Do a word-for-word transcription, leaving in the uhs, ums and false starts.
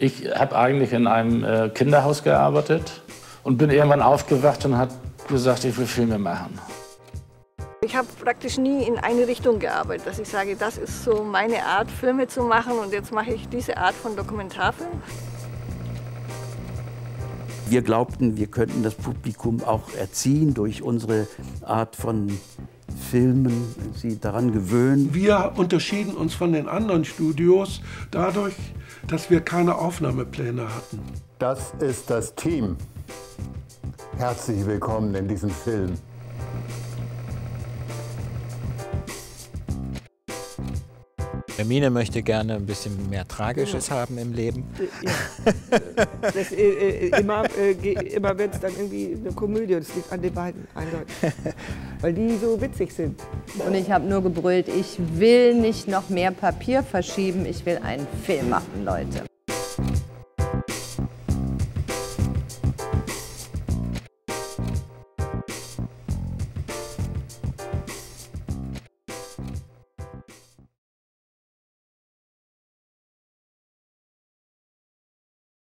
Ich habe eigentlich in einem äh, Kinderhaus gearbeitet und bin irgendwann aufgewacht und habe gesagt, ich will Filme machen. Ich habe praktisch nie in eine Richtung gearbeitet, dass ich sage, das ist so meine Art, Filme zu machen und jetzt mache ich diese Art von Dokumentarfilm. Wir glaubten, wir könnten das Publikum auch erziehen durch unsere Art von Filmen, sie daran gewöhnen. Wir unterschieden uns von den anderen Studios dadurch, dass wir keine Aufnahmepläne hatten. Das ist das Team. Herzlich willkommen in diesem Film. Hermine möchte gerne ein bisschen mehr Tragisches haben im Leben. Ja. Das, äh, immer äh, immer wird es dann irgendwie eine Komödie. Das liegt an den beiden eindeutig, weil die so witzig sind. Und ich habe nur gebrüllt, ich will nicht noch mehr Papier verschieben, ich will einen Film machen, Leute.